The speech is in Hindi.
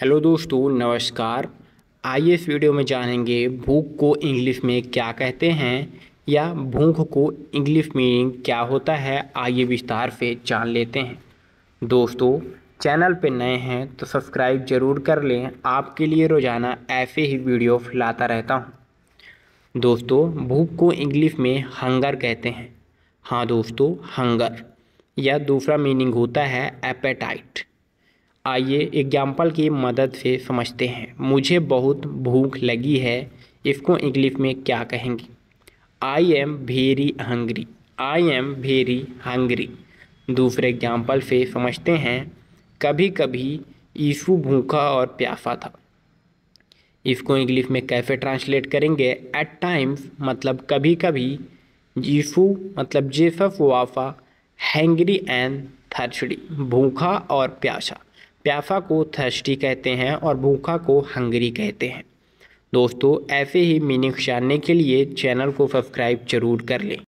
हेलो दोस्तों, नमस्कार। आइए इस वीडियो में जानेंगे भूख को इंग्लिश में क्या कहते हैं या भूख को इंग्लिश मीनिंग क्या होता है। आइए विस्तार से जान लेते हैं। दोस्तों, चैनल पर नए हैं तो सब्सक्राइब ज़रूर कर लें। आपके लिए रोज़ाना ऐसे ही वीडियो लाता रहता हूं। दोस्तों, भूख को इंग्लिश में हंगर कहते हैं। हाँ दोस्तों, हंगर या दूसरा मीनिंग होता है एपेटाइट। आइए एग्जाम्पल की मदद से समझते हैं। मुझे बहुत भूख लगी है, इसको इंग्लिश में क्या कहेंगे। I am very hungry. दूसरे एग्जाम्पल से समझते हैं। कभी कभी यीशु भूखा और प्यासा था, इसको इंग्लिश में कैसे ट्रांसलेट करेंगे। एट टाइम्स मतलब कभी कभी, यीशु मतलब जेसस वाफा, हंग्री एंड थर्स्टी भूखा और प्यासा। प्यासा को थर्स्टी कहते हैं और भूखा को हंगरी कहते हैं। दोस्तों, ऐसे ही मीनिंग जानने के लिए चैनल को सब्सक्राइब जरूर कर लें।